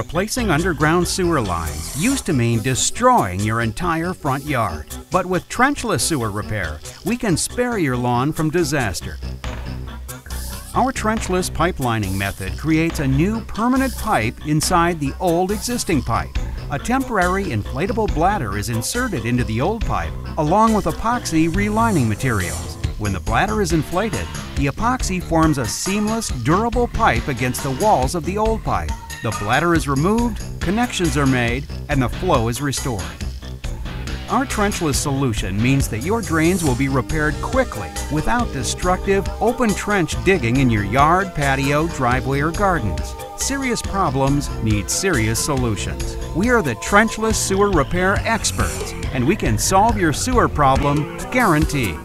replacing underground sewer lines used to mean destroying your entire front yard. But with trenchless sewer repair, we can spare your lawn from disaster. Our trenchless pipelining method creates a new permanent pipe inside the old existing pipe. A temporary inflatable bladder is inserted into the old pipe along with epoxy relining materials. When the bladder is inflated, the epoxy forms a seamless, durable pipe against the walls of the old pipe. The bladder is removed, connections are made, and the flow is restored. Our trenchless solution means that your drains will be repaired quickly without destructive, open trench digging in your yard, patio, driveway, or gardens. Serious problems need serious solutions. We are the trenchless sewer repair experts, and we can solve your sewer problem guaranteed.